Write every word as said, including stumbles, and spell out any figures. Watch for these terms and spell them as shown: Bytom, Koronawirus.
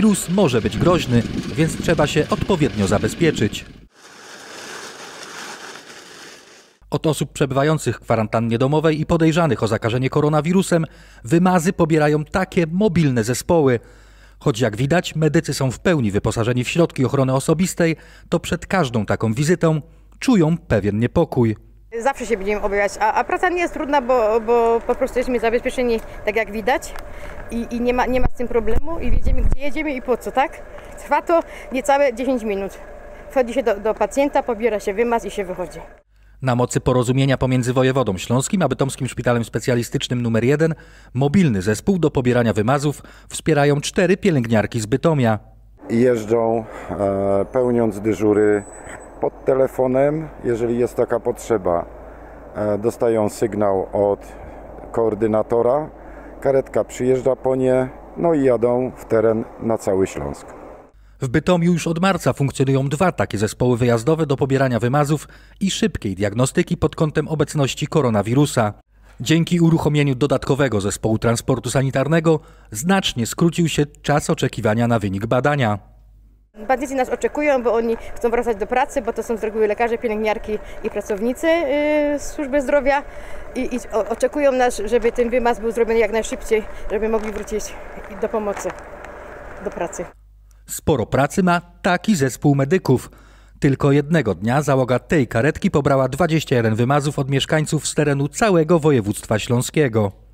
Wirus może być groźny, więc trzeba się odpowiednio zabezpieczyć. Od osób przebywających w kwarantannie domowej i podejrzanych o zakażenie koronawirusem wymazy pobierają takie mobilne zespoły. Choć jak widać medycy są w pełni wyposażeni w środki ochrony osobistej, to przed każdą taką wizytą czują pewien niepokój. Zawsze się będziemy obawiać, a, a praca nie jest trudna, bo, bo po prostu jesteśmy zabezpieczeni, tak jak widać, i, i nie, ma, nie ma z tym problemu i wiemy, gdzie jedziemy i po co, tak? Trwa to niecałe dziesięć minut. Wchodzi się do, do pacjenta, pobiera się wymaz i się wychodzi. Na mocy porozumienia pomiędzy wojewodą śląskim a bytomskim szpitalem specjalistycznym numer jeden mobilny zespół do pobierania wymazów wspierają cztery pielęgniarki z Bytomia. Jeżdżą e, pełniąc dyżury pod telefonem, jeżeli jest taka potrzeba. E, dostają sygnał od koordynatora, karetka przyjeżdża po nie, no i jadą w teren na cały Śląsk. W Bytomiu już od marca funkcjonują dwa takie zespoły wyjazdowe do pobierania wymazów i szybkiej diagnostyki pod kątem obecności koronawirusa. Dzięki uruchomieniu dodatkowego zespołu transportu sanitarnego znacznie skrócił się czas oczekiwania na wynik badania. Pacjenci nas oczekują, bo oni chcą wracać do pracy, bo to są z reguły lekarze, pielęgniarki i pracownicy z służby zdrowia. I, i oczekują nas, żeby ten wymaz był zrobiony jak najszybciej, żeby mogli wrócić do pomocy, do pracy. Sporo pracy ma taki zespół medyków. Tylko jednego dnia załoga tej karetki pobrała dwadzieścia jeden wymazów od mieszkańców z terenu całego województwa śląskiego.